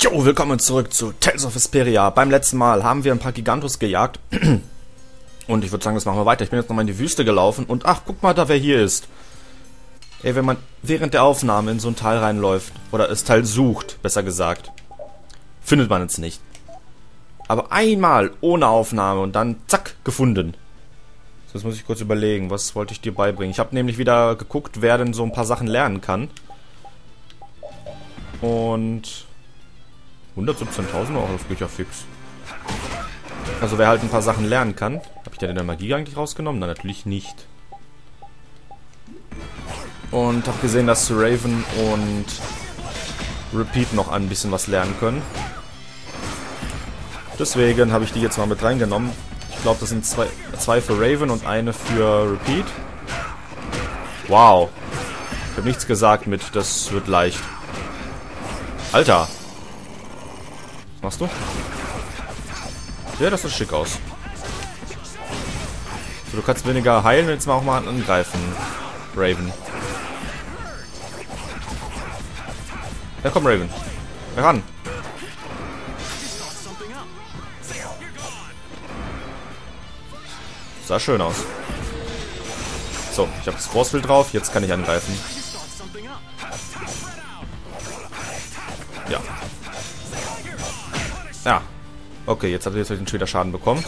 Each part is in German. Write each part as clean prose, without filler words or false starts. Jo, willkommen zurück zu Tales of Vesperia. Beim letzten Mal haben wir ein paar Gigantos gejagt. Und ich würde sagen, das machen wir weiter. Ich bin jetzt nochmal in die Wüste gelaufen. Und ach, guck mal da, wer hier ist. Ey, wenn man während der Aufnahme in so ein Teil reinläuft, oder das Teil sucht, besser gesagt, findet man es nicht. Aber einmal ohne Aufnahme und dann zack, gefunden. Jetzt muss ich kurz überlegen, was wollte ich dir beibringen. Ich habe nämlich wieder geguckt, wer denn so ein paar Sachen lernen kann. Und 117.000 Euro, das geht ja fix. Also wer halt ein paar Sachen lernen kann. Habe ich da denn der Magie eigentlich rausgenommen? Nein, natürlich nicht. Und habe gesehen, dass Raven und Repeat noch ein bisschen was lernen können. Deswegen habe ich die jetzt mal mit reingenommen. Ich glaube, das sind zwei für Raven und eine für Repeat. Wow. Ich habe nichts gesagt mit, das wird leicht. Alter. Was machst du? Ja, das sieht schick aus. So, du kannst weniger heilen und jetzt mal auch mal angreifen, Raven. Ja, komm, Raven. Heran. Sah schön aus. So, ich habe das Forcefield drauf. Jetzt kann ich angreifen. Ja. Ja. Okay, jetzt hat er natürlich wieder Schaden bekommen.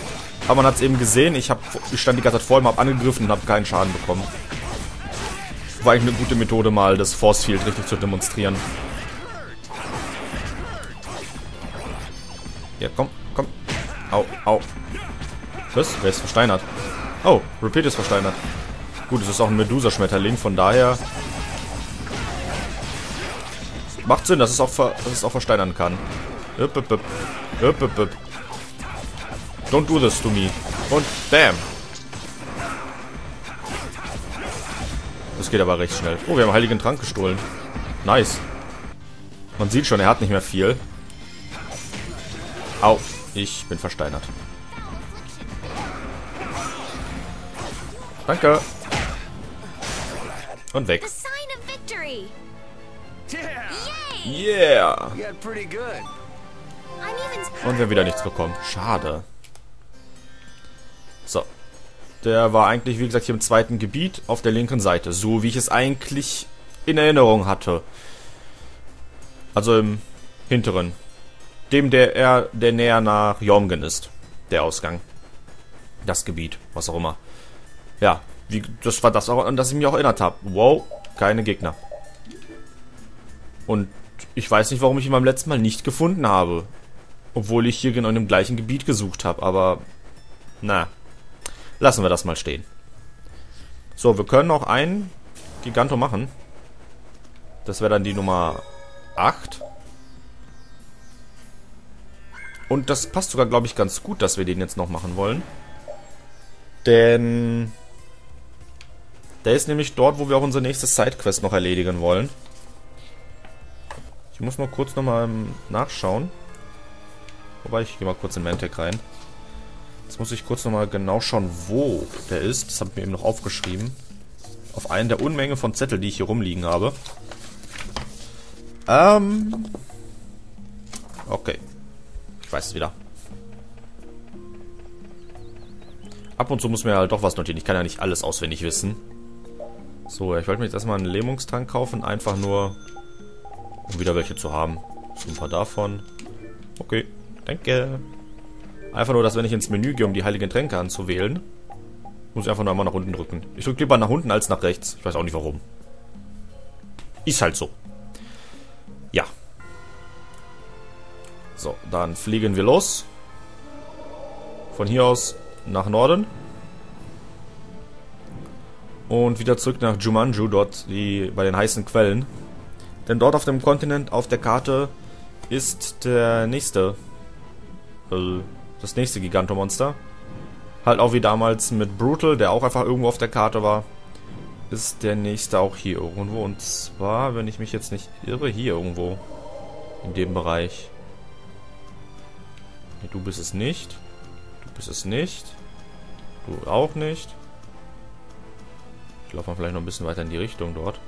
Aber man hat es eben gesehen. Ich stand die ganze Zeit vor ihm, habe angegriffen und habe keinen Schaden bekommen. War eigentlich eine gute Methode, mal das Forcefield richtig zu demonstrieren. Ja, komm, komm. Au, au. Was? Wer ist versteinert? Oh, Repeat ist versteinert. Gut, es ist auch ein Medusa-Schmetterling, von daher... Macht Sinn, dass es auch, versteinern kann. Upp, upp, upp. Upp, upp, upp. Don't do this to me. Und bam. Das geht aber recht schnell. Oh, wir haben einen heiligen Trank gestohlen. Nice. Man sieht schon, er hat nicht mehr viel. Au, ich bin versteinert. Danke. Und weg. Yeah. Und wir haben wieder nichts bekommen. Schade. So. Der war eigentlich, wie gesagt, hier im zweiten Gebiet auf der linken Seite. So wie ich es eigentlich in Erinnerung hatte. Also im hinteren. Dem, der näher nach Jormgen ist. Der Ausgang. Das Gebiet. Was auch immer. Ja, das war das, an das ich mich auch erinnert habe. Wow, keine Gegner. Und ich weiß nicht, warum ich ihn beim letzten Mal nicht gefunden habe. Obwohl ich hier genau in dem gleichen Gebiet gesucht habe, aber... Na, lassen wir das mal stehen. So, wir können noch einen Giganto machen. Das wäre dann die Nummer 8. Und das passt sogar, glaube ich, ganz gut, dass wir den jetzt noch machen wollen. Denn... Der ist nämlich dort, wo wir auch unsere nächste Sidequest noch erledigen wollen. Ich muss mal kurz nochmal nachschauen. Wobei, ich gehe mal kurz in Mantec rein. Jetzt muss ich kurz nochmal genau schauen, wo der ist. Das habe ich mir eben noch aufgeschrieben. Auf einen der Unmenge von Zettel, die ich hier rumliegen habe. Okay. Ich weiß es wieder. Ab und zu muss mir halt doch was notieren. Ich kann ja nicht alles auswendig wissen. So, ich wollte mir jetzt erstmal einen Lähmungstrank kaufen. Einfach nur, um wieder welche zu haben. So ein paar davon. Okay, danke. Einfach nur, dass wenn ich ins Menü gehe, um die heiligen Tränke anzuwählen, muss ich einfach nur einmal nach unten drücken. Ich drücke lieber nach unten als nach rechts. Ich weiß auch nicht warum. Ist halt so. Ja. So, dann fliegen wir los. Von hier aus nach Norden. Und wieder zurück nach Shumanjo, dort bei den heißen Quellen. Denn dort auf dem Kontinent, auf der Karte, ist der nächste, das nächste Gigantomonster. Halt auch wie damals mit Brutal, der auch einfach irgendwo auf der Karte war, ist der nächste auch hier irgendwo. Und zwar, wenn ich mich jetzt nicht irre, hier irgendwo. In dem Bereich. Nee, du bist es nicht. Du bist es nicht. Du auch nicht. Ich laufe mal vielleicht noch ein bisschen weiter in die Richtung dort.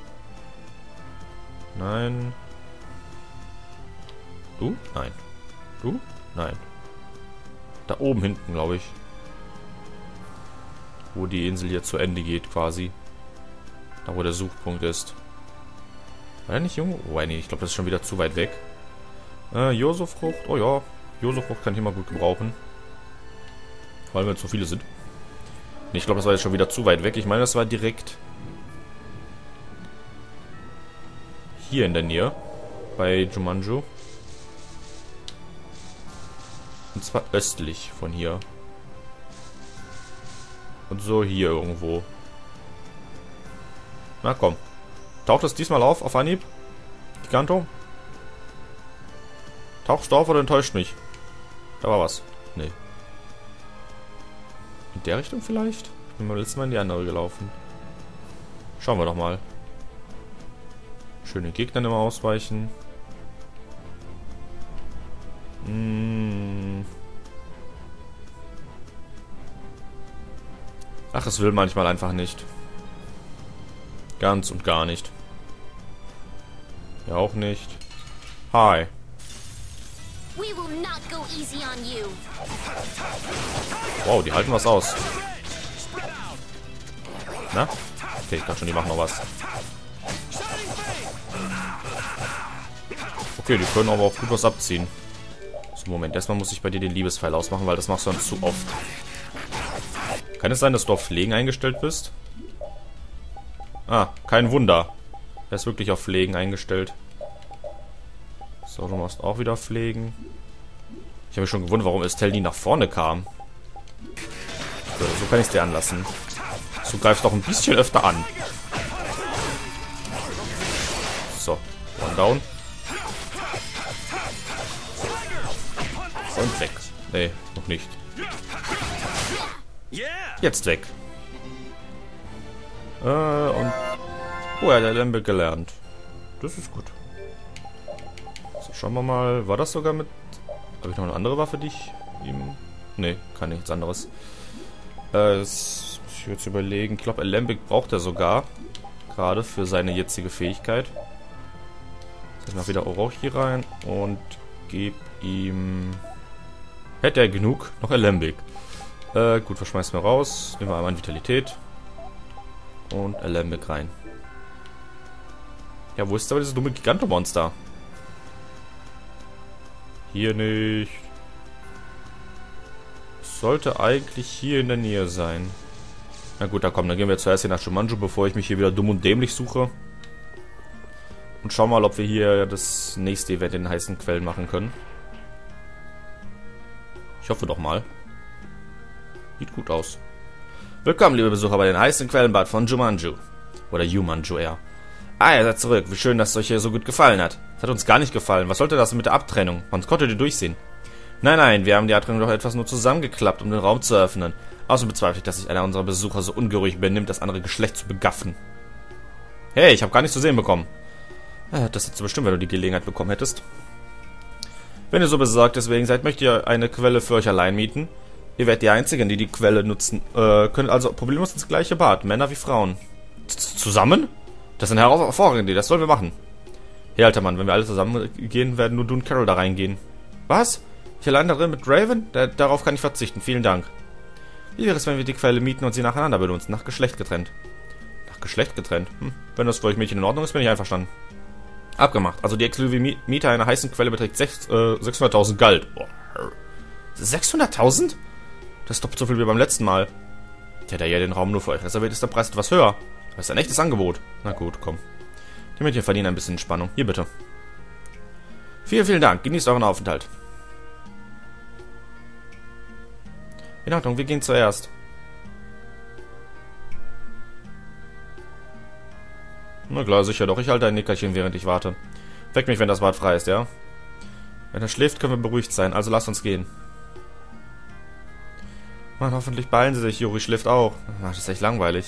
Nein. Du? Nein. Du? Nein. Da oben hinten, glaube ich. Wo die Insel hier zu Ende geht, quasi. Da, wo der Suchpunkt ist. War der nicht, Junge? Oh, nee, ich glaube, das ist schon wieder zu weit weg. Josef Frucht. Oh ja. Josef Frucht kann ich immer gut gebrauchen. Vor allem, wenn es so viele sind. Nee, ich glaube, das war jetzt schon wieder zu weit weg. Ich meine, das war direkt hier in der Nähe. Bei Shumanjo. Und zwar östlich von hier. Und so hier irgendwo. Na komm. Taucht das diesmal auf Anhieb? Giganto? Tauchst du auf oder enttäuscht mich? Da war was. Nee. In der Richtung vielleicht? Ich bin beim letzten Mal in die andere gelaufen. Schauen wir doch mal. Schöne Gegner immer ausweichen. Ach, es will manchmal einfach nicht. Ganz und gar nicht. Ja, auch nicht. Hi. Wow, die halten was aus. Na? Okay, ich dachte schon, die machen noch was. Okay, die können aber auch gut was abziehen. So, Moment. Erstmal muss ich bei dir den Liebespfeil ausmachen, weil das machst du dann zu oft. Kann es sein, dass du auf Pflegen eingestellt bist? Ah, kein Wunder. Er ist wirklich auf Pflegen eingestellt. So, du machst auch wieder Pflegen. Ich habe mich schon gewundert, warum Estelle nie nach vorne kam. So, so kann ich es dir anlassen. Du greifst doch ein bisschen öfter an. So, one down. Und weg. Nee, noch nicht. Jetzt weg. Und... Oh, er hat der Lambe gelernt. Das ist gut. So, schauen wir mal. War das sogar mit... Habe ich noch eine andere Waffe, die ich ihm... Nee, kann nichts anderes. Das muss ich jetzt überlegen. Ich glaube, Alembic braucht er sogar. Gerade für seine jetzige Fähigkeit. Jetzt mach wieder Orochi rein und gebe ihm... Hätte er genug, noch Alembic. Gut, was schmeißen wir raus? Nehmen wir einmal Vitalität. Und Alembic rein. Ja, wo ist aber dieses dumme Gigantomonster? Hier nicht. Sollte eigentlich hier in der Nähe sein. Na gut, da komm, dann gehen wir zuerst hier nach Shumanjo, bevor ich mich hier wieder dumm und dämlich suche. Und schauen mal, ob wir hier das nächste Event in den heißen Quellen machen können. Ich hoffe doch mal. Sieht gut aus. Willkommen, liebe Besucher, bei den heißen Quellenbad von Shumanjo. Oder Yumanju eher. Ah, ihr seid zurück. Wie schön, dass es euch hier so gut gefallen hat. Es hat uns gar nicht gefallen. Was sollte das mit der Abtrennung? Man konnte die durchsehen. Nein, nein, wir haben die Abtrennung doch etwas nur zusammengeklappt, um den Raum zu öffnen. Außerdem bezweifle ich, dass sich einer unserer Besucher so ungeruhig benimmt, das andere Geschlecht zu begaffen. Hey, ich habe gar nichts zu sehen bekommen. Das hättest du bestimmt, wenn du die Gelegenheit bekommen hättest. Wenn ihr so besorgt deswegen seid, möchtet ihr eine Quelle für euch allein mieten? Ihr werdet die Einzigen, die die Quelle nutzen. Könnt also problemlos ins gleiche Bad, Männer wie Frauen. Zusammen? Das sind hervorragende Idee, das sollen wir machen. Hey, alter Mann, wenn wir alle zusammen gehen, werden nur du und Karol da reingehen. Was? Ich allein darin mit Raven? Darauf kann ich verzichten, vielen Dank. Wie wäre es, wenn wir die Quelle mieten und sie nacheinander benutzen, nach Geschlecht getrennt? Nach Geschlecht getrennt? Wenn das für euch Mädchen in Ordnung ist, bin ich einverstanden. Abgemacht. Also die exklusive Miete einer heißen Quelle beträgt 600.000 Galt. Oh. 600.000? Das ist doppelt so viel wie beim letzten Mal. Der hat ja den Raum nur für euch reserviert, ist der Preis etwas höher. Das ist ein echtes Angebot. Na gut, komm. Die Mädchen verdienen ein bisschen Spannung. Hier bitte. Vielen, vielen Dank. Genießt euren Aufenthalt. In Ordnung, wir gehen zuerst. Na klar, sicher doch. Ich halte ein Nickerchen, während ich warte. Weck mich, wenn das Bad frei ist, ja? Wenn er schläft, können wir beruhigt sein. Also lasst uns gehen. Mann, hoffentlich beeilen sie sich. Juri schläft auch. Ach, das ist echt langweilig.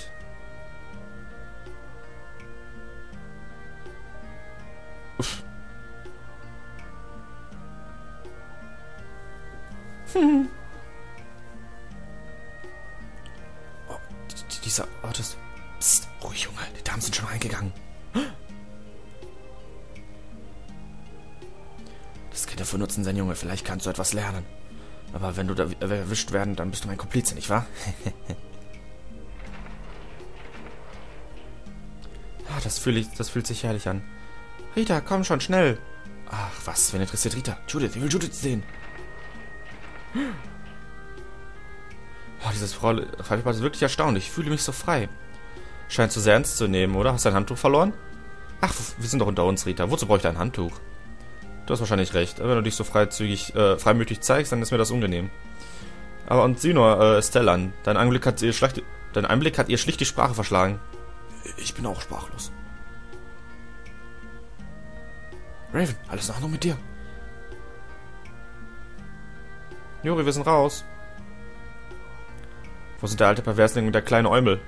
Uff. Oh, dieser Ort ist... Psst, ruhig, Junge. Die Damen sind schon reingegangen. Das Das kann er für Nutzen sein, Junge. Vielleicht kannst du etwas lernen. Aber wenn du da erwischt werden, dann bist du mein Komplize, nicht wahr? Ah, das fühlt sich herrlich an. Rita, komm schon, schnell. Ach, was, wen interessiert Rita? Judith, ich will Judith sehen. Oh, dieses Frau ist wirklich erstaunlich. Ich fühle mich so frei. Scheint zu sehr ernst zu nehmen, oder? Hast du dein Handtuch verloren? Ach, wir sind doch unter uns, Rita. Wozu brauche ich dein Handtuch? Du hast wahrscheinlich recht. Wenn du dich so freimütig zeigst, dann ist mir das unangenehm. Aber und sieh nur, Estelle an. Dein Einblick hat ihr schlicht die Sprache verschlagen. Ich bin auch sprachlos. Raven, alles in Ordnung mit dir? Juri, wir sind raus. Wo sind der alte Perversling und der kleine Eumel?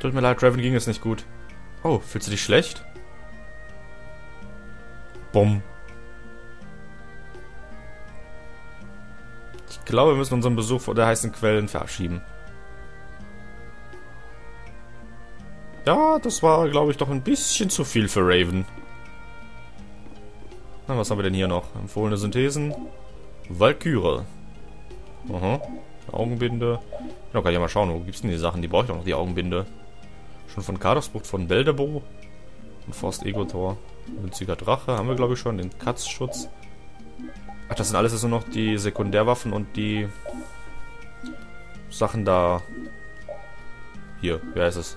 Tut mir leid, Raven ging es nicht gut. Oh, fühlst du dich schlecht? Bumm. Ich glaube, wir müssen unseren Besuch vor der heißen Quellen verabschieden. Ja, das war, glaube ich, doch ein bisschen zu viel für Raven. Na, was haben wir denn hier noch? Empfohlene Synthesen. Valkyrie. Aha. Augenbinde. Genau, kann ich ja mal schauen, wo gibt's denn die Sachen? Die brauche ich doch noch, die Augenbinde. Schon von Kardosbruch, von Beldebo und Forst Egotor. Münziger Drache haben wir, glaube ich, schon. Den Katzschutz. Ach, das sind alles jetzt nur noch die Sekundärwaffen und die Sachen da. Hier, wer ist es?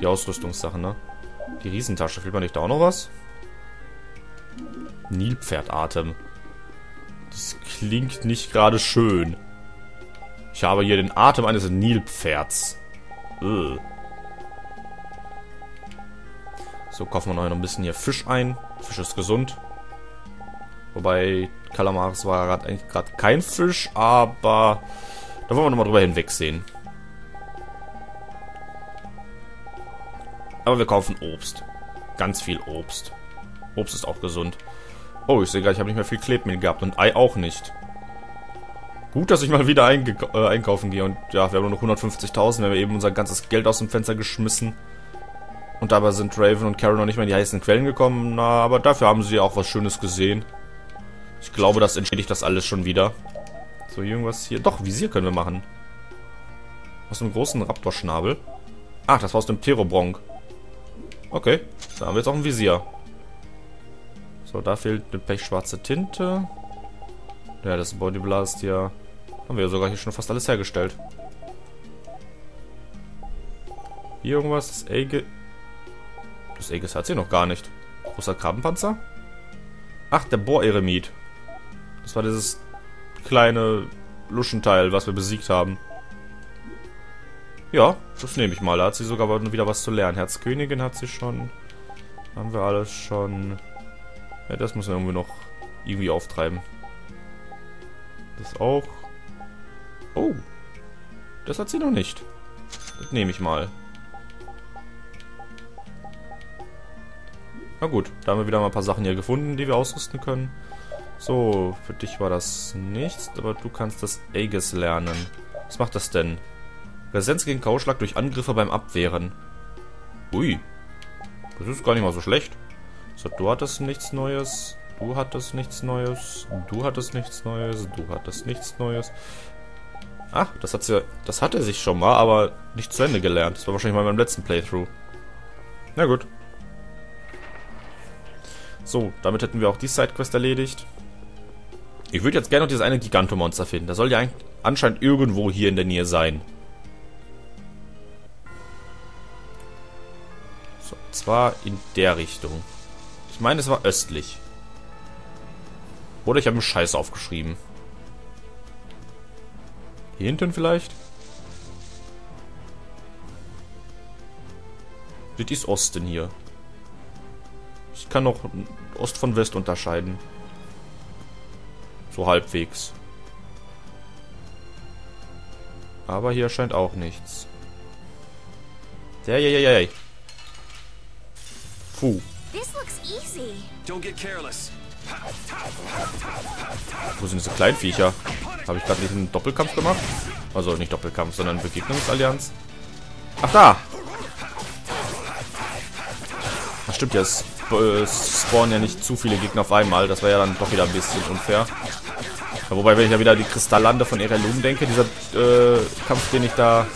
Die Ausrüstungssachen, ne? Die Riesentasche. Fehlt man nicht da auch noch was? Nilpferdatem. Das klingt nicht gerade schön. Ich habe hier den Atem eines Nilpferds. So, kaufen wir noch ein bisschen hier Fisch ein. Fisch ist gesund. Wobei, Kalamaris war eigentlich gerade kein Fisch, aber da wollen wir nochmal drüber hinwegsehen. Aber wir kaufen Obst. Ganz viel Obst. Obst ist auch gesund. Oh, ich sehe gerade, ich habe nicht mehr viel Klebmehl gehabt und Ei auch nicht. Gut, dass ich mal wieder einkaufen gehe. Und ja, wir haben nur noch 150.000. Wir haben eben unser ganzes Geld aus dem Fenster geschmissen. Und dabei sind Raven und Karol noch nicht mehr in die heißen Quellen gekommen. Na, aber dafür haben sie auch was Schönes gesehen. Ich glaube, das entschädigt das alles schon wieder. So, irgendwas hier. Doch, Visier können wir machen. Aus dem großen Raptorschnabel. Ach, das war aus dem Pterobronk. Okay, da haben wir jetzt auch ein Visier. So, da fehlt eine pechschwarze Tinte. Ja, das Bodyblast hier. Haben wir ja sogar hier schon fast alles hergestellt. Hier irgendwas, das Aegis. Das Aegis hat sie noch gar nicht. Großer Krabbenpanzer? Ach, der Bohr-Eremit. Das war dieses kleine Luschenteil, was wir besiegt haben. Ja, das nehme ich mal. Da hat sie sogar wieder was zu lernen. Herzkönigin hat sie schon. Haben wir alles schon. Ja, das müssen wir irgendwie noch irgendwie auftreiben. Das auch. Oh. Das hat sie noch nicht. Das nehme ich mal. Na gut, da haben wir wieder mal ein paar Sachen hier gefunden, die wir ausrüsten können. So, für dich war das nichts, aber du kannst das Aegis lernen. Was macht das denn? Präsenz gegen Kauschlag durch Angriffe beim Abwehren. Ui. Das ist gar nicht mal so schlecht. So, du hattest nichts Neues. Du hattest nichts Neues, du hattest nichts Neues, du hattest nichts Neues. Ach, das hat er sich schon mal, aber nicht zu Ende gelernt. Das war wahrscheinlich mal in meinem letzten Playthrough. Na gut. So, damit hätten wir auch die Sidequest erledigt. Ich würde jetzt gerne noch dieses eine Gigantomonster finden. Das soll ja anscheinend irgendwo hier in der Nähe sein. So, und zwar in der Richtung. Ich meine, es war östlich. Oder ich habe einen Scheiß aufgeschrieben. Hier hinten vielleicht? Das ist Osten hier. Ich kann noch Ost von West unterscheiden. So halbwegs. Aber hier scheint auch nichts. Ja. Puh. This looks easy. Don't get careless. Wo sind diese Kleinviecher? Habe ich gerade nicht einen Doppelkampf gemacht? Also nicht Doppelkampf, sondern Begegnungsallianz. Ach da! Das stimmt ja, es spawnen ja nicht zu viele Gegner auf einmal. Das wäre ja dann doch wieder ein bisschen unfair. Ja, wobei, wenn ich ja wieder an die Kristallande von Erelum denke, dieser Kampf, den ich da...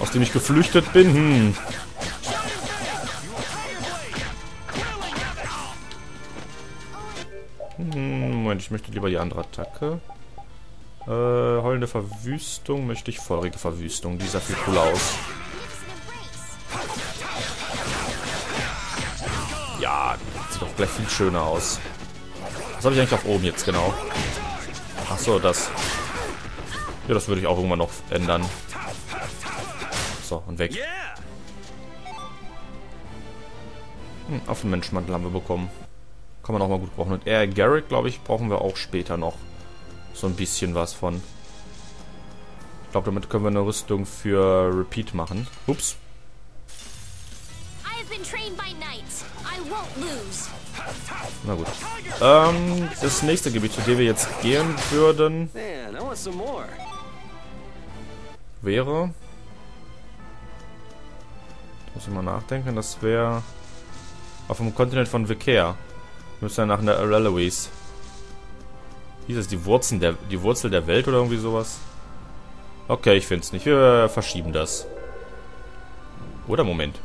aus dem ich geflüchtet bin, Moment, ich möchte lieber die andere Attacke. Heulende Verwüstung möchte ich feurige Verwüstung. Die sah viel cooler aus. Ja, sieht doch gleich viel schöner aus. Was habe ich eigentlich auf oben jetzt genau? Achso, das. Ja, das würde ich auch irgendwann noch ändern. So, und weg. Affenmenschmantel haben wir bekommen. Kann man auch mal gut brauchen. Und Air Garrick, glaube ich, brauchen wir auch später noch so ein bisschen was von. Ich glaube, damit können wir eine Rüstung für Repeat machen. Ups. Na gut. Das nächste Gebiet, zu dem wir jetzt gehen würden, wäre... Muss ich mal nachdenken, das wäre auf dem Kontinent von Vicare. Wir müssen ja nach einer Relevise. Hieß es die Wurzel der Welt oder irgendwie sowas? Okay, ich finde es nicht. Wir verschieben das. Oder Moment.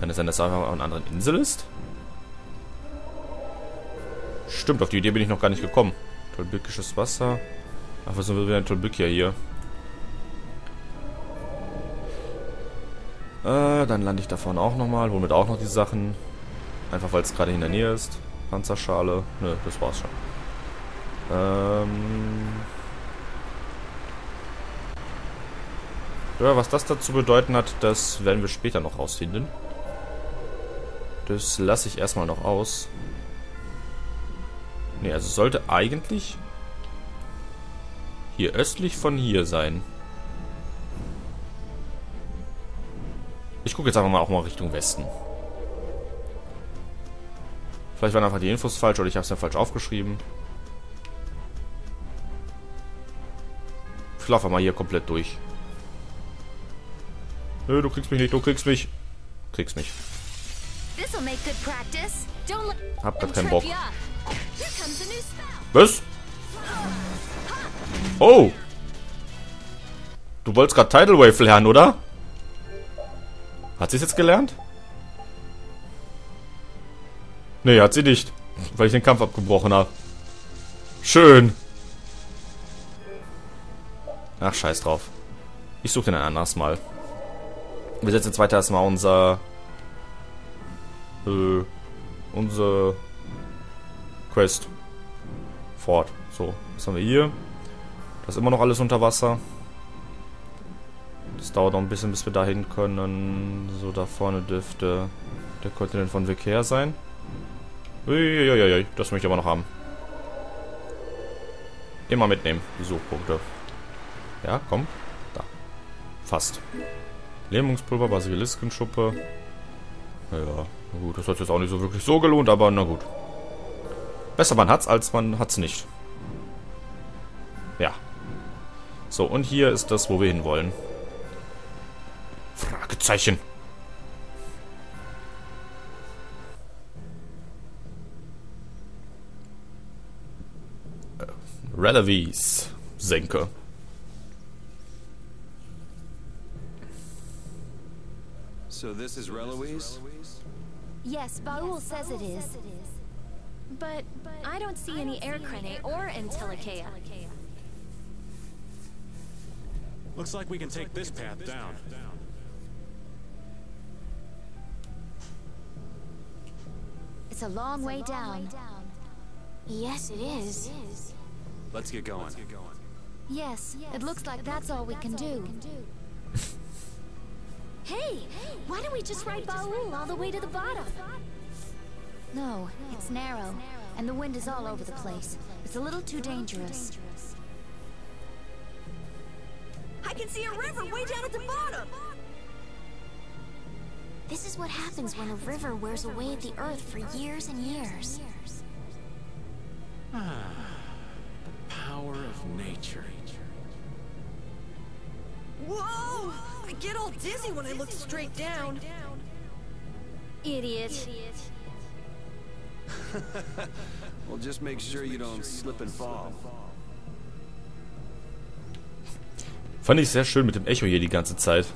Kann es sein, dass es einfach auf einer anderen Insel ist? Stimmt, auf die Idee bin ich noch gar nicht gekommen. Tolbyckisches Wasser. Ach, was sind wir in Tolbyccia hier? Dann lande ich davon auch nochmal. Hol mir auch noch die Sachen. Einfach weil es gerade in der Nähe ist. Panzerschale. Nö, das war's schon. Ja, was das dazu bedeuten hat, das werden wir später noch rausfinden. Das lasse ich erstmal noch aus. Ne, also sollte eigentlich hier östlich von hier sein. Ich gucke jetzt einfach mal auch mal Richtung Westen. Vielleicht waren einfach die Infos falsch oder ich habe es ja falsch aufgeschrieben. Ich laufe mal hier komplett durch. Nö, du kriegst mich nicht, du kriegst mich. Kriegst mich. Hab grad keinen Bock. Was? Oh! Du wolltest gerade Tidal Wave lernen, oder? Hat sie es jetzt gelernt? Nee, hat sie nicht. Weil ich den Kampf abgebrochen habe. Schön. Ach, scheiß drauf. Ich suche den ein anderes Mal. Wir setzen jetzt weiter erstmal unsere Quest fort. So, was haben wir hier? Das ist immer noch alles unter Wasser. Das dauert noch ein bisschen, bis wir dahin können. So, da vorne dürfte der Kontinent von Vicare sein. Uiuiui, das möchte ich aber noch haben. Immer mitnehmen, die Suchpunkte. Ja, komm. Da. Fast. Lähmungspulver, Basiliskenschuppe. Naja, na gut, das hat jetzt auch nicht so wirklich so gelohnt, aber na gut. Besser man hat's, als man hat's nicht. Ja. So, und hier ist das, wo wir hinwollen. Fragezeichen. Relevise-Senke. So this is Relevise? Yes, Baul says it is. But I don't see any Aircrene or Entelexeia. Looks like we can take this path down. It's a long way down. Yes, it is. Let's get going. Yes, it looks like that's all we can do. Hey, why don't we just ride Baul all the way to the bottom? No, it's narrow, and the wind is all over the place. It's a little too dangerous. I can see a river way down at the bottom! This is what happens when a river wears away at the earth for years and years. Ah, the power of nature. Whoa! I get all dizzy when I look straight down. Idiot. Well, just make sure you don't slip and fall. Fand ich sehr schön mit dem Echo hier die ganze Zeit.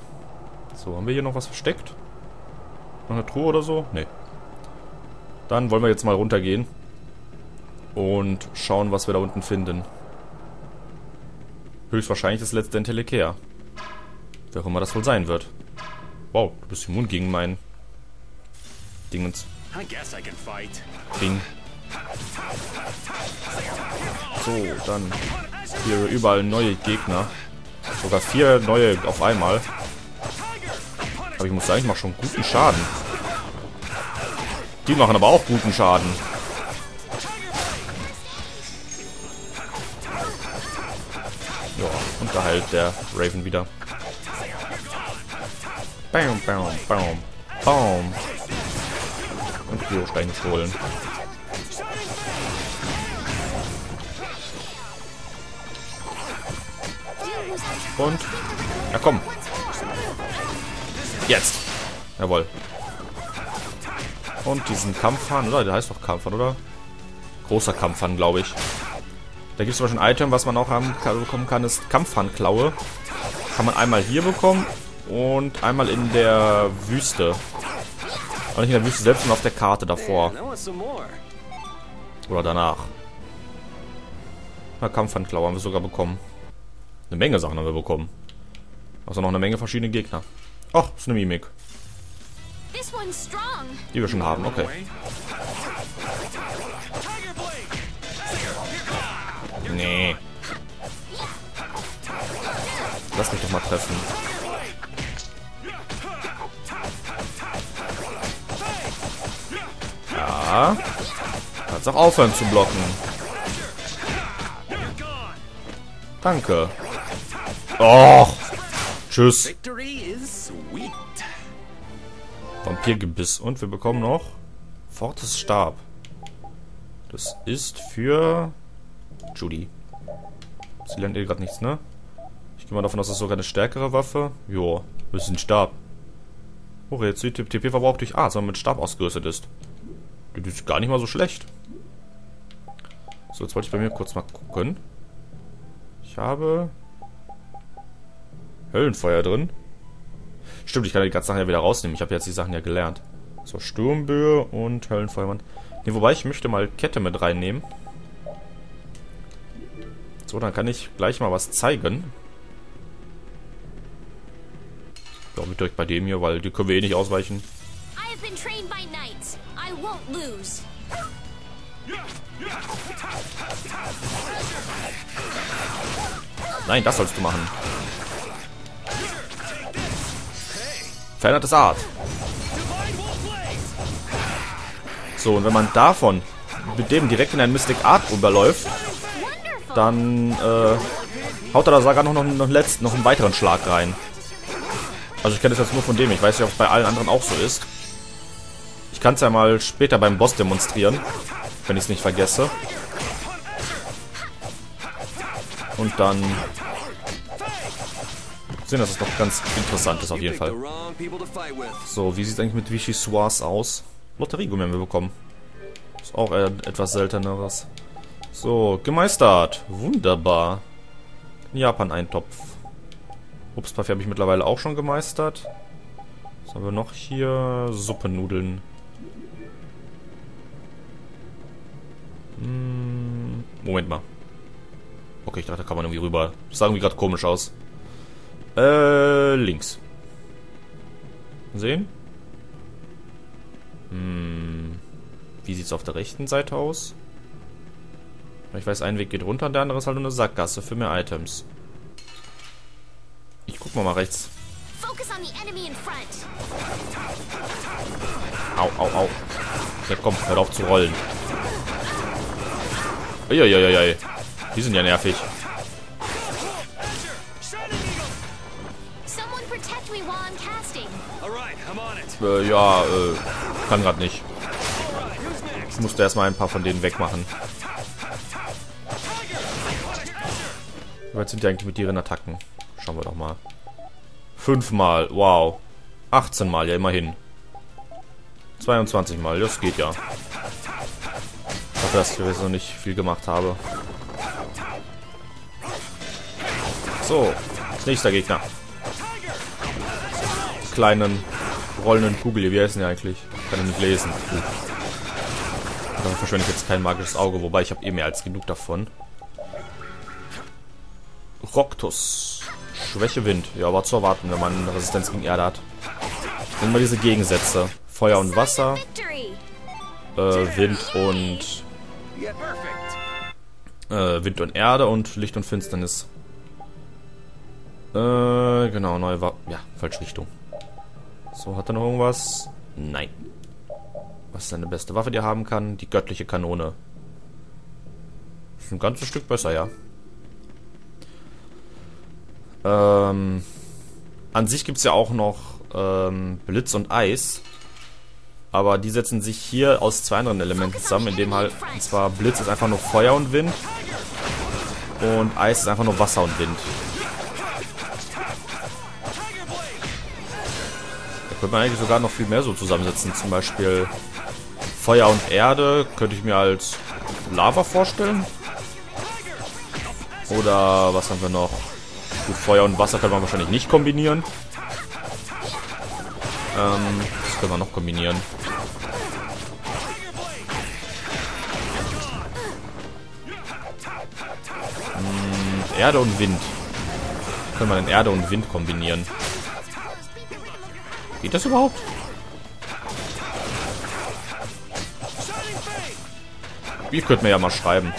So, haben wir hier noch was versteckt? Noch eine Truhe oder so? Nee. Dann wollen wir jetzt mal runtergehen. Und schauen, was wir da unten finden. Höchstwahrscheinlich das letzte Entelexeia. Wer auch immer das wohl sein wird. Wow, du bist immun gegen mein Dingens. Ding. So, dann hier überall neue Gegner. Sogar 4 neue auf einmal. Aber ich muss sagen, ich mache schon guten Schaden. Die machen aber auch guten Schaden. Ja, und da heilt der Raven wieder. Bam, bam, bam, bam. Und Pyrostein gestohlen. Und. Na komm. Jetzt. Jawohl. Und diesen Kampfhahn, oder? Der heißt doch Kampfhahn, oder? Großer Kampfhahn, glaube ich. Da gibt es zum Beispiel ein Item, was man auch bekommen kann, ist Kampfhahnklaue. Kann man einmal hier bekommen und einmal in der Wüste. Aber nicht in der Wüste selbst, sondern auf der Karte davor. Oder danach. Na, Kampfhahnklaue haben wir sogar bekommen. Eine Menge Sachen haben wir bekommen. Also noch eine Menge verschiedene Gegner. Ach, ist eine Mimik. Die wir schon haben, okay. Nee. Lass mich doch mal treffen. Ja. Kannst auch aufhören zu blocken. Danke. Och. Tschüss. Vampirgebiss. Und wir bekommen noch Fortes Stab. Das ist für Judy. Sie lernt eh gerade nichts, ne? Ich gehe mal davon aus, das ist sogar eine stärkere Waffe. Jo, das ist ein Stab. Oh, jetzt sieht TP-Verbrauch durch A, sondern mit Stab ausgerüstet ist. Das ist gar nicht mal so schlecht. So, jetzt wollte ich bei mir kurz mal gucken. Ich habe Höllenfeuer drin. Stimmt, ich kann die ganzen Sachen ja wieder rausnehmen. Ich habe jetzt die Sachen ja gelernt. So, Sturmböe und Höllenfeuermann. Ne, wobei ich möchte mal Kette mit reinnehmen. So, dann kann ich gleich mal was zeigen. Ja, mit direkt bei dem hier, weil die können wir eh nicht ausweichen. Nein, das sollst du machen. Verändertes Art. So, und wenn man davon mit dem direkt in ein Mystic Art rüberläuft, dann haut er da sogar noch einen weiteren Schlag rein. Also ich kenne das jetzt nur von dem. Ich weiß nicht, ob es bei allen anderen auch so ist. Ich kann es ja mal später beim Boss demonstrieren, wenn ich es nicht vergesse. Und dann sehen, dass es noch ganz interessant ist auf jeden Fall. So, wie sieht es eigentlich mit Vichyssoise aus? Lotteriegummi haben wir bekommen. Ist auch etwas selteneres. So, gemeistert. Wunderbar. Japan-Eintopf. Obstparfait habe ich mittlerweile auch schon gemeistert. Was haben wir noch hier? Suppennudeln. Moment mal. Okay, ich dachte, da kann man irgendwie rüber. Das sah irgendwie gerade komisch aus. Links. Sehen? Wie sieht es auf der rechten Seite aus? Ich weiß, ein Weg geht runter und der andere ist halt nur eine Sackgasse für mehr Items. Ich guck mal rechts. Au, au, au. Ja komm, hört auf zu rollen. Uiuiuiui. Die sind ja nervig. Ja, kann gerade nicht. Ich musste erstmal ein paar von denen wegmachen. Was sind die eigentlich mit ihren Attacken? Schauen wir doch mal. 5 Mal, wow. 18 Mal, ja immerhin. 22 Mal, das geht ja. Dafür, dass ich jetzt noch nicht viel gemacht habe. So, nächster Gegner. Kleinen rollenden Kugel, wie heißen die eigentlich? Kann ich nicht lesen. Da verschwende ich jetzt kein magisches Auge, wobei ich habe eh mehr als genug davon. Roktus. Schwäche Wind. Ja, war zu erwarten, wenn man Resistenz gegen Erde hat. Und mal diese Gegensätze. Feuer und Wasser. Wind und... Wind und Erde und Licht und Finsternis. Genau, neue Waffe. Ja, falsche Richtung. So, hat er noch irgendwas? Nein. Was ist seine beste Waffe, die er haben kann? Die göttliche Kanone. Ist ein ganzes Stück besser, ja. An sich gibt es ja auch noch Blitz und Eis. Aber die setzen sich hier aus zwei anderen Elementen zusammen, indem halt, und zwar Blitz ist einfach nur Feuer und Wind. Und Eis ist einfach nur Wasser und Wind. Könnte man eigentlich sogar noch viel mehr so zusammensetzen. Zum Beispiel Feuer und Erde könnte ich mir als Lava vorstellen. Oder was haben wir noch? Gut, Feuer und Wasser kann man wahrscheinlich nicht kombinieren. Das können wir noch kombinieren. Erde und Wind. Können wir dann Erde und Wind kombinieren? Geht das überhaupt? Ihr könnt mir ja mal schreiben.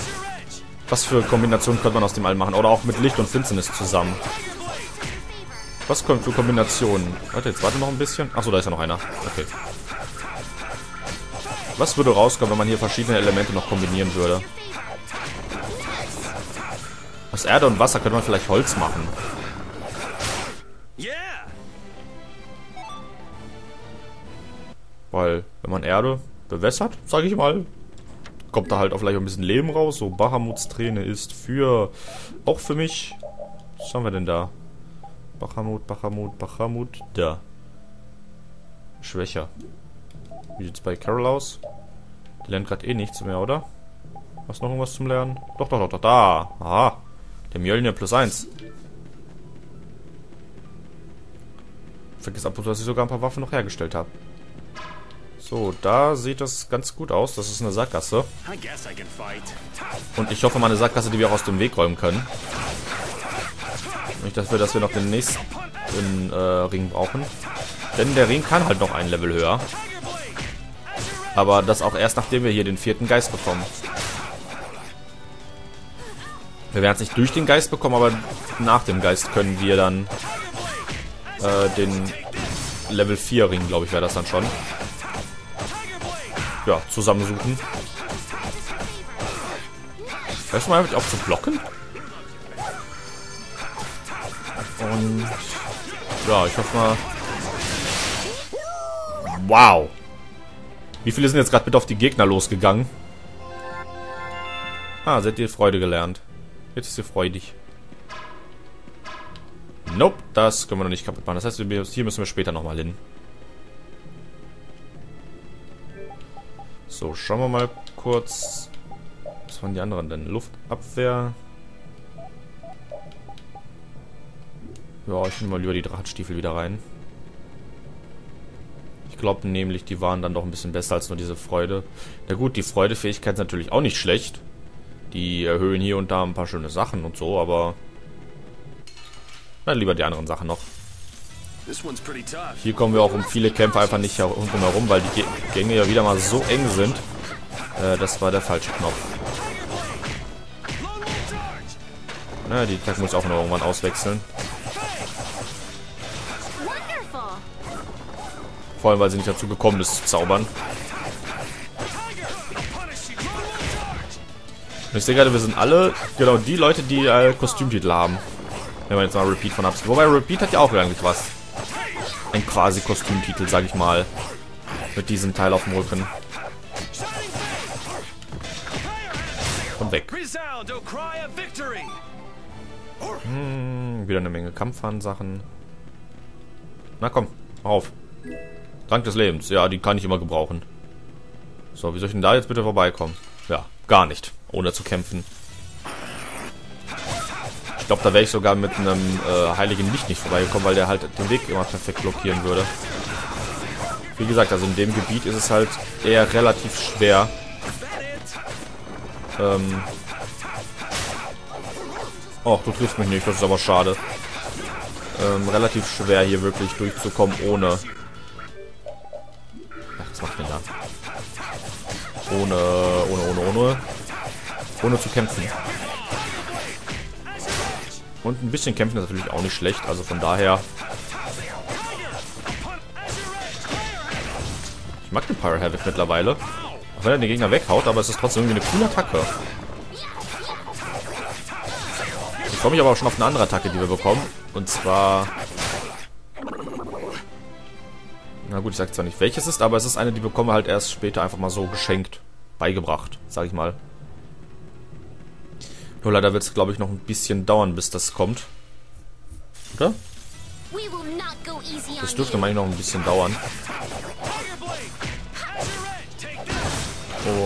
Was für Kombinationen könnte man aus dem All machen? Oder auch mit Licht und Finsternis zusammen. Was kommt für Kombinationen? Warte, jetzt warte noch ein bisschen. Achso, da ist ja noch einer. Okay. Was würde rauskommen, wenn man hier verschiedene Elemente noch kombinieren würde? Aus Erde und Wasser könnte man vielleicht Holz machen. Weil, wenn man Erde bewässert, sage ich mal, kommt da halt auch vielleicht ein bisschen Leben raus. So, Bahamuts Träne ist für... Auch für mich. Was haben wir denn da? Bahamut. Da. Schwächer. Wie sieht's bei Karol aus? Die lernt gerade eh nichts mehr, oder? Hast du noch irgendwas zum Lernen? Doch, da. Aha. Der Mjölnir +1. Vergiss ab und zu, dass ich sogar ein paar Waffen noch hergestellt habe. So, da sieht das ganz gut aus. Das ist eine Sackgasse. Und ich hoffe mal eine Sackgasse, die wir auch aus dem Weg räumen können. Nicht dafür, dass wir noch den nächsten Ring brauchen. Denn der Ring kann halt noch ein Level höher. Aber das auch erst, nachdem wir hier den 4. Geist bekommen. Wir werden es nicht durch den Geist bekommen, aber nach dem Geist können wir dann den Level 4 Ring, glaube ich, wäre das dann schon. Ja, zusammensuchen. Hörst du mal damit auf zu blocken? Und ja, ich hoffe mal. Wow! Wie viele sind jetzt gerade mit auf die Gegner losgegangen? Ah, seid ihr Freude gelernt. Jetzt ist ihr freudig. Nope, das können wir noch nicht kaputt machen. Das heißt, hier müssen wir später nochmal hin. So, schauen wir mal kurz. Was waren die anderen denn? Luftabwehr. Ja, ich nehme mal lieber die Drahtstiefel wieder rein. Ich glaube nämlich, die waren dann doch ein bisschen besser als nur diese Freude. Na gut, die Freudefähigkeit ist natürlich auch nicht schlecht. Die erhöhen hier und da ein paar schöne Sachen und so, aber... Na, lieber die anderen Sachen noch. Hier kommen wir auch um viele Kämpfe einfach nicht herum, weil die Gänge ja wieder mal so eng sind. Das war der falsche Knopf. Na, die Attack muss ich auch noch irgendwann auswechseln. Vor allem, weil sie nicht dazu gekommen ist zu zaubern. Und ich sehe gerade, wir sind alle genau die Leute, die Kostümtitel haben. Wenn man jetzt mal Repeat von absieht. Wobei Repeat hat ja auch eigentlich was. Ein quasi Kostümtitel, sag ich mal. Mit diesem Teil auf dem Rücken. Und weg. Wieder eine Menge Kampfhandsachen. Na komm, auf. Dank des Lebens. Ja, die kann ich immer gebrauchen. So, wie soll ich denn da jetzt bitte vorbeikommen? Ja, gar nicht. Ohne zu kämpfen. Ich glaube, da wäre ich sogar mit einem heiligen Licht nicht vorbeigekommen, weil der halt den Weg immer perfekt blockieren würde. Wie gesagt, also in dem Gebiet ist es halt eher relativ schwer. Och, du triffst mich nicht, das ist aber schade. Relativ schwer hier wirklich durchzukommen ohne... Ach, was macht denn da? Ohne zu kämpfen. Und ein bisschen kämpfen ist natürlich auch nicht schlecht, also von daher... Ich mag den Pyro Havoc mittlerweile. Auch wenn er den Gegner weghaut, aber es ist trotzdem irgendwie eine coole Attacke. Ich komme mich aber auch schon auf eine andere Attacke, die wir bekommen. Und zwar... Na gut, ich sage zwar nicht, welches ist, aber es ist eine, die bekommen wir halt erst später einfach mal so geschenkt. Beigebracht, sage ich mal. Nur leider wird es, glaube ich, noch ein bisschen dauern, bis das kommt. Oder? Das dürfte manchmal noch ein bisschen dauern.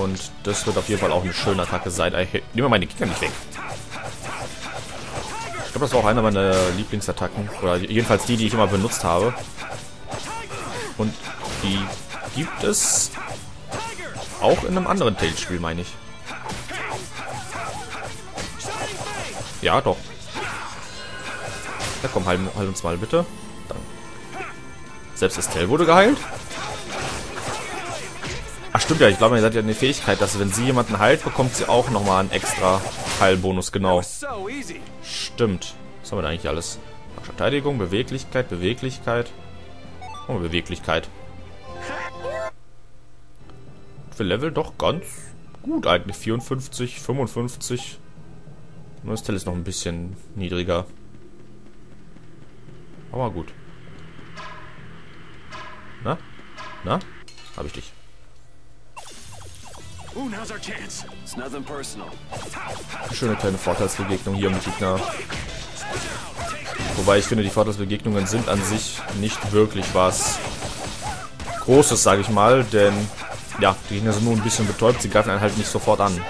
Und das wird auf jeden Fall auch eine schöne Attacke sein. Nehmen wir meine Gegner nicht weg. Ich glaube, das war auch einer meiner Lieblingsattacken. Oder jedenfalls die ich immer benutzt habe. Und die gibt es auch in einem anderen Tales-Spiel, meine ich. Ja, doch. Ja, komm, heil uns mal bitte. Dann. Selbst Estelle wurde geheilt. Ach stimmt ja, ich glaube, ihr seid ja eine Fähigkeit, dass wenn sie jemanden heilt, bekommt sie auch nochmal einen extra Heilbonus, genau. Stimmt. Was haben wir denn eigentlich alles? Verteidigung, Beweglichkeit. Oh, Beweglichkeit. Für Level doch ganz gut eigentlich. 54, 55. Nur das Teil ist noch ein bisschen niedriger. Aber gut. Na? Na? Hab ich dich. Schöne kleine Vorteilsbegegnung hier mit Gegner. Wobei ich finde, die Vorteilsbegegnungen sind an sich nicht wirklich was Großes, sage ich mal. Denn, ja, die Gegner sind nur ein bisschen betäubt. Sie greifen einen halt nicht sofort an.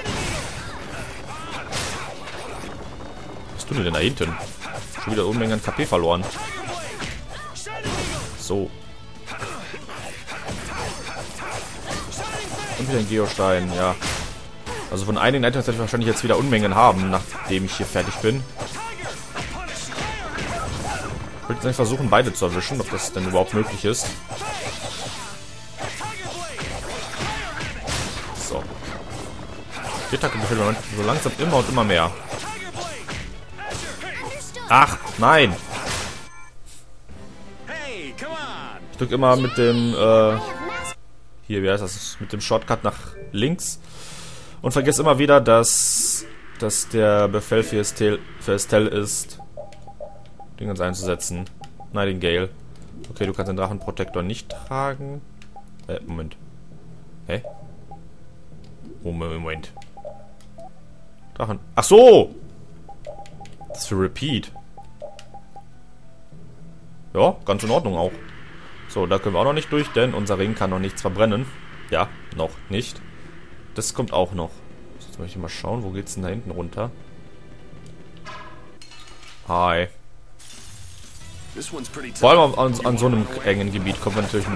Was tun die denn da hinten? Schon wieder Unmengen an KP verloren. So. Und wieder ein Geostein, ja. Also von einigen Items werde ich wahrscheinlich jetzt wieder Unmengen haben, nachdem ich hier fertig bin. Ich würde jetzt nicht versuchen, beide zu erwischen, ob das denn überhaupt möglich ist. So. Die Attacke gefällt mir so langsam immer und immer mehr. Ach, nein! Ich drücke immer mit dem, hier, wie heißt das? Mit dem Shortcut nach links. Und vergiss immer wieder, dass der Befehl für Estelle ist, den ganz einzusetzen. Nightingale. Okay, du kannst den Drachenprotektor nicht tragen. Moment. Hä? Moment. Drachen. Ach so! Das ist für Repeat. Ja, ganz in Ordnung auch. So, da können wir auch noch nicht durch, denn unser Ring kann noch nichts verbrennen. Ja, noch nicht. Das kommt auch noch. Jetzt möchte ich mal schauen, wo geht's denn da hinten runter? Hi. Vor allem an so einem engen Gebiet kommt man natürlich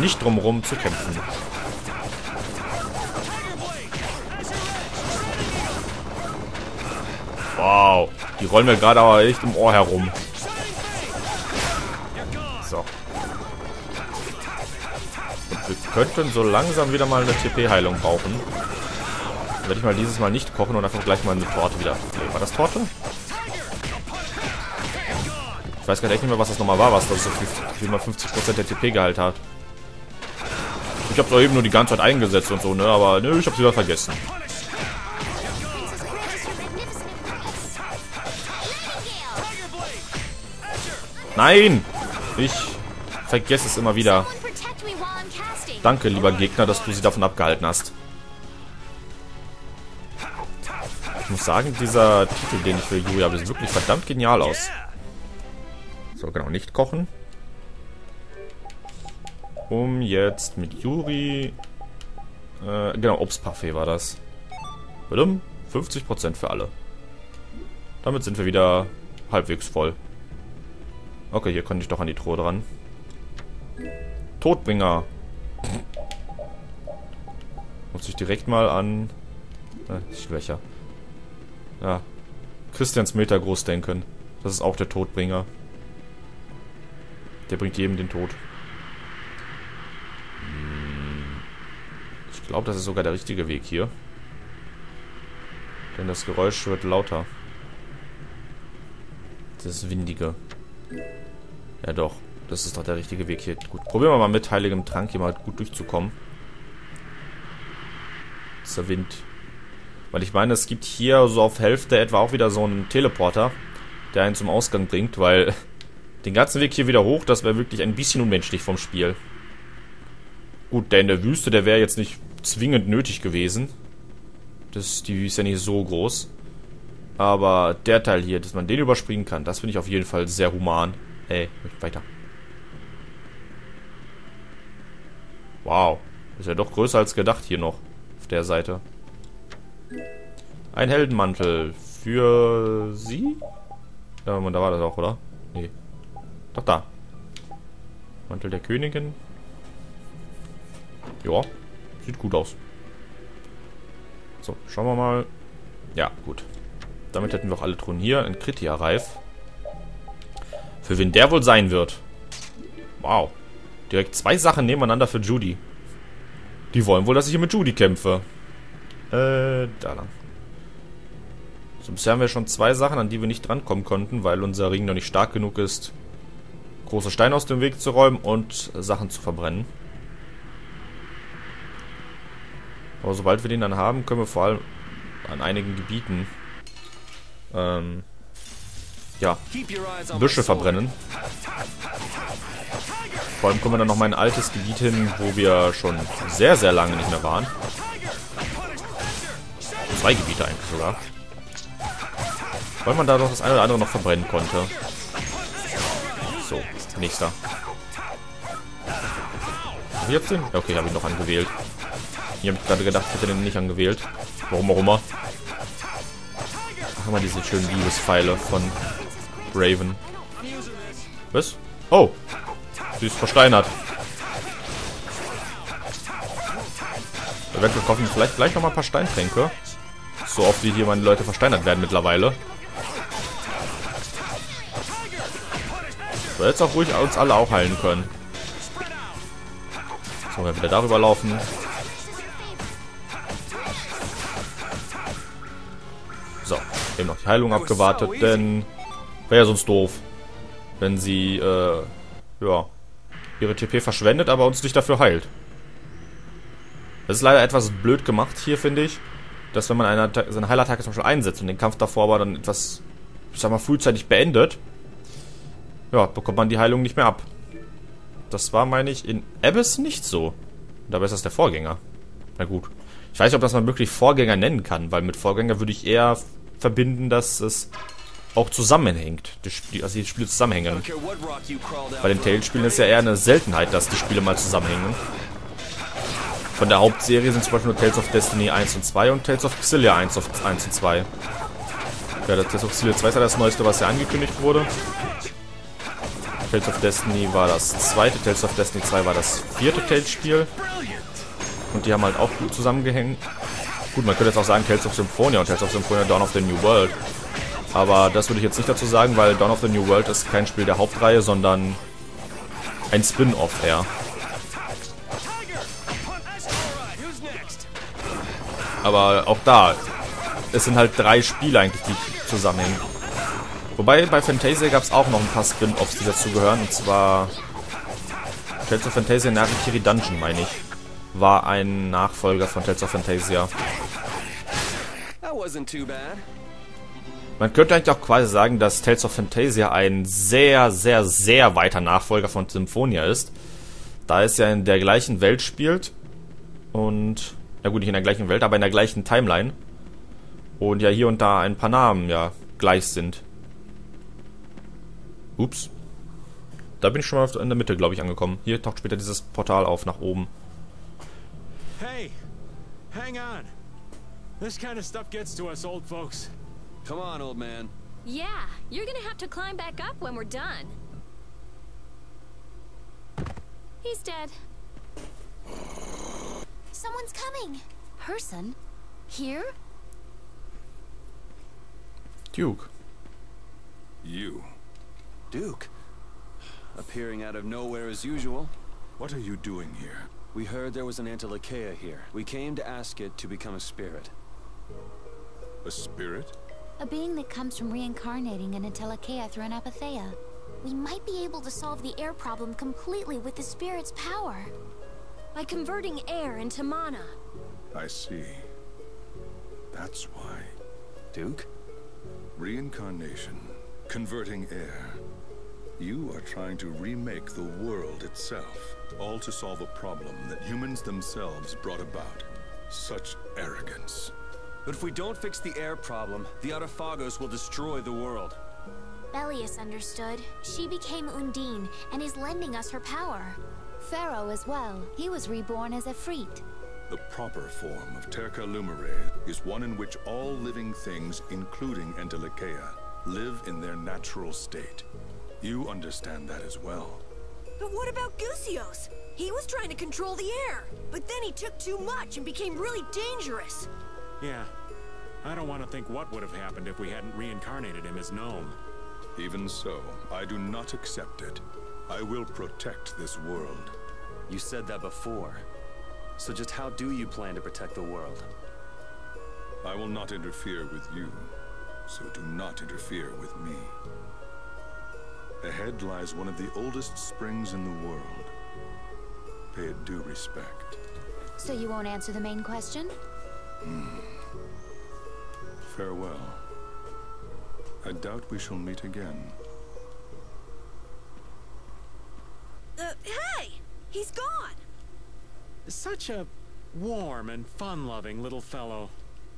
nicht drum rum zu kämpfen. Wow, die rollen mir gerade aber echt im Ohr herum. So. Wir könnten so langsam wieder mal eine TP-Heilung brauchen. Dann werde ich mal dieses Mal nicht kochen und einfach gleich mal eine Torte wieder. Nee, war das Torte? Ich weiß gerade echt nicht mehr, was das nochmal war, was das so viel mal 50% der TP geheilt hat. Ich habe doch eben nur die ganze Zeit eingesetzt und so, ne? Aber nö, ich hab's wieder vergessen. Nein! Ich vergesse es immer wieder. Danke, lieber Gegner, dass du sie davon abgehalten hast. Ich muss sagen, dieser Titel, den ich für Yuri habe, sieht wirklich verdammt genial aus. So, genau, nicht kochen. um jetzt mit Yuri... genau, Obstparfait war das. 50% für alle. Damit sind wir wieder halbwegs voll. Okay, hier konnte ich doch an die Truhe dran. Todbringer. Muss ich direkt mal an... Schwächer. Ja. Christians Meter groß denken. Das ist auch der Todbringer. Der bringt jedem den Tod. Ich glaube, das ist sogar der richtige Weg hier. Denn das Geräusch wird lauter. Das Windige. Ja doch, das ist doch der richtige Weg hier. Gut, probieren wir mal mit heiligem Trank hier mal gut durchzukommen. Das ist der Wind. Weil ich meine, es gibt hier so auf Hälfte etwa auch wieder so einen Teleporter, der einen zum Ausgang bringt, weil den ganzen Weg hier wieder hoch, das wäre wirklich ein bisschen unmenschlich vom Spiel. Gut, der in der Wüste, der wäre jetzt nicht zwingend nötig gewesen. Die ist ja nicht so groß. Aber der Teil hier, dass man den überspringen kann, das finde ich auf jeden Fall sehr human. Ey, weiter. Wow. Ist ja doch größer als gedacht hier noch. Auf der Seite. Ein Heldenmantel. Für sie? Da war das auch, oder? Nee. Doch da. Mantel der Königin. Ja. Sieht gut aus. So, schauen wir mal. Ja, gut. Damit hätten wir auch alle Truhen hier. Ein Kritia Reif. Für wen der wohl sein wird. Wow. Direkt zwei Sachen nebeneinander für Judy. Die wollen wohl, dass ich hier mit Judy kämpfe. Da lang. So, bisher haben wir schon zwei Sachen, an die wir nicht drankommen konnten, weil unser Ring noch nicht stark genug ist, große Steine aus dem Weg zu räumen und Sachen zu verbrennen. Aber sobald wir den dann haben, können wir vor allem an einigen Gebieten ja, Büsche verbrennen. Vor allem kommen wir dann noch mal in ein altes Gebiet hin, wo wir schon sehr, sehr lange nicht mehr waren. 2 Gebiete eigentlich sogar. Weil man da doch das eine oder andere noch verbrennen konnte. So, nächster. Hab ich jetzt den? Okay, habe ich noch angewählt. Ich habe gerade gedacht, ich hätte den nicht angewählt. Warum auch immer. Ach, immer diese schönen Liebespfeile von Raven. Was? Oh! Sie ist versteinert. Wir kaufen vielleicht gleich nochmal ein paar Steintränke. So oft wie hier meine Leute versteinert werden mittlerweile. So, jetzt auch ruhig uns alle auch heilen können. So, wir wieder darüber laufen. So, eben noch die Heilung abgewartet, denn wäre ja sonst doof, wenn sie ja, ihre TP verschwendet, aber uns nicht dafür heilt. Das ist leider etwas blöd gemacht hier, finde ich. Dass wenn man seine Heilattacke zum Beispiel einsetzt und den Kampf davor aber dann etwas, ich sag mal, frühzeitig beendet, ja, bekommt man die Heilung nicht mehr ab. Das war, meine ich, in Abyss nicht so. Dabei ist das der Vorgänger. Na gut. Ich weiß nicht, ob das man wirklich Vorgänger nennen kann, weil mit Vorgänger würde ich eher verbinden, dass es auch zusammenhängt. Also die Spiele zusammenhängen. Bei den Tales-Spielen ist ja eher eine Seltenheit, dass die Spiele mal zusammenhängen. Von der Hauptserie sind zum Beispiel nur Tales of Destiny 1 und 2 und Tales of Xillia 1 und 2. Ja, das Tales of Xillia 2 ist ja das neueste, was ja angekündigt wurde. Tales of Destiny war das zweite, Tales of Destiny 2 war das vierte Tales-Spiel. Und die haben halt auch gut zusammengehängt. Gut, man könnte jetzt auch sagen Tales of Symphonia und Tales of Symphonia Dawn of the New World. Aber das würde ich jetzt nicht dazu sagen, weil Dawn of the New World ist kein Spiel der Hauptreihe, sondern ein Spin-Off eher. Aber auch da, es sind halt 3 Spiele eigentlich, die zusammenhängen. Wobei, bei Fantasia gab es auch noch ein paar Spin-Offs, die dazugehören. Und zwar Tales of Fantasia Narikiri Dungeon, meine ich. War ein Nachfolger von Tales of Fantasia. Man könnte eigentlich auch quasi sagen, dass Tales of Fantasia ein sehr, sehr, sehr weiter Nachfolger von Symphonia ist. Da es ja in der gleichen Welt spielt und... ja gut, nicht in der gleichen Welt, aber in der gleichen Timeline. Und ja hier und da ein paar Namen ja gleich sind. Ups. Da bin ich schon mal in der Mitte, glaube ich, angekommen. Hier taucht später dieses Portal auf, nach oben. Hey, hang on. This kind of stuff gets to us old folks. Come on, old man. Yeah, you're gonna have to climb back up when we're done. He's dead. Someone's coming. Person? Here? Duke. You. Duke? Appearing out of nowhere as usual. What are you doing here? We heard there was an Entelexeia here. We came to ask it to become a spirit. A spirit? A being that comes from reincarnating an Entelexeia through an apatheia. We might be able to solve the air problem completely with the spirit's power. By converting air into mana. I see. That's why. Duke? Reincarnation. Converting air. You are trying to remake the world itself, all to solve a problem that humans themselves brought about. Such arrogance. But if we don't fix the air problem, the Adephagos will destroy the world. Belius understood. She became Undine and is lending us her power. Pharaoh as well. He was reborn as a Efreet. The proper form of Terca Lumere is one in which all living things, including Entelexeia, live in their natural state. You understand that as well. But what about Gusios? He was trying to control the air, but then he took too much and became really dangerous. Yeah. I don't want to think what would have happened if we hadn't reincarnated him as Gnome. Even so, I do not accept it. I will protect this world. You said that before. So just how do you plan to protect the world? I will not interfere with you, so do not interfere with me. Ahead lies one of the oldest springs in the world. Pay it due respect. So you won't answer the main question? Farewell. I doubt we shall meet again. Hey! He's gone! Such a warm and fun-loving little fellow.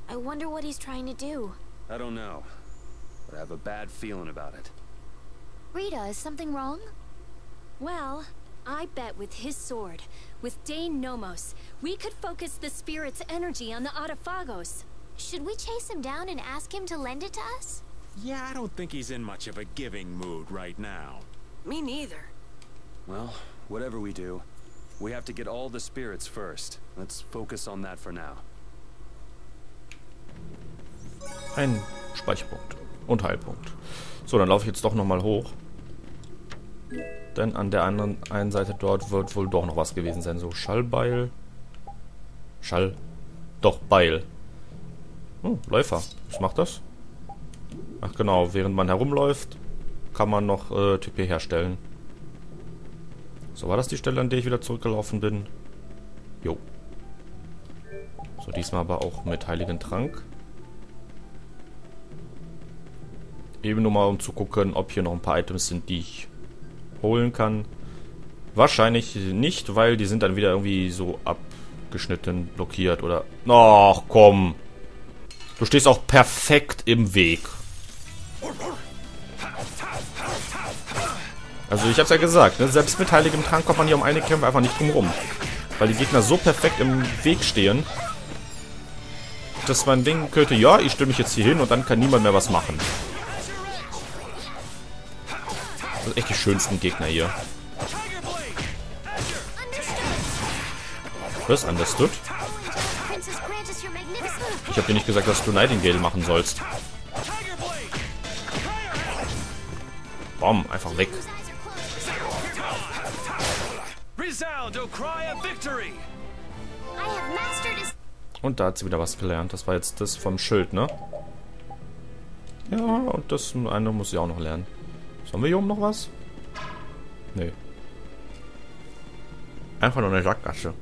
I wonder what he's trying to do. I don't know, but I have a bad feeling about it. Rita, is something wrong? Well, I bet with his sword, with Dane Nomos, we could focus the spirit's energy on the Adephagos. Should we chase him down and ask him to lend it to us? Yeah, I don't think he's in much of a giving mood right now. Me neither. Well, whatever we do, we have to get all the spirits first. Let's focus on that for now. Ein Speicherpunkt und Heilpunkt. So, dann laufe ich jetzt doch nochmal hoch. Denn an der anderen einen Seite dort wird wohl doch noch was gewesen sein. So, Schallbeil. Schall. Doch, Beil. Oh, Läufer. Was macht das? Ach genau, während man herumläuft, kann man noch TP herstellen. So, war das die Stelle, an der ich wieder zurückgelaufen bin? Jo. So, diesmal aber auch mit Heiligen Trank. Eben nur mal, um zu gucken, ob hier noch ein paar Items sind, die ich holen kann. Wahrscheinlich nicht, weil die sind dann wieder irgendwie so abgeschnitten, blockiert oder... Ach, komm. Du stehst auch perfekt im Weg. Also ich hab's ja gesagt, ne? Selbst mit heiligem Trank kommt man hier um eine Kämpfe einfach nicht drum rum. Weil die Gegner so perfekt im Weg stehen, dass man denken könnte, ja, ich stelle mich jetzt hier hin und dann kann niemand mehr was machen. Das sind echt die schönsten Gegner hier. Was? Understood? Ich hab dir nicht gesagt, dass du Nightingale machen sollst. Bom, einfach weg. Und da hat sie wieder was gelernt. Das war jetzt das vom Schild, ne? Ja, und das andere muss sie auch noch lernen. Sollen wir hier oben noch was? Nee. Einfach nur eine Sackgasche.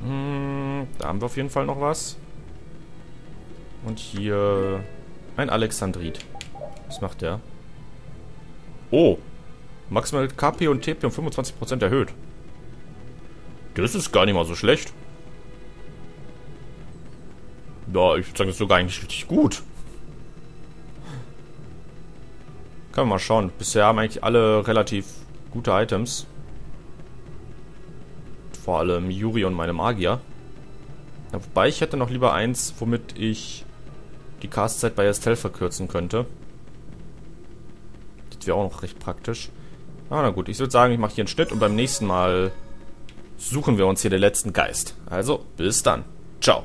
Da haben wir auf jeden Fall noch was. Und hier... ein Alexandrit. Was macht der? Oh! Maximal KP und TP um 25% erhöht. Das ist gar nicht mal so schlecht. Ja, ich würde sagen, das ist sogar eigentlich richtig gut. Können wir mal schauen. Bisher haben eigentlich alle relativ gute Items. Vor allem Yuri und meine Magier. Ja, wobei ich hätte noch lieber eins, womit ich die Castzeit bei Estelle verkürzen könnte. Das wäre auch noch recht praktisch. Ah, na gut, ich würde sagen, ich mache hier einen Schnitt und beim nächsten Mal suchen wir uns hier den letzten Geist. Also, bis dann. Ciao.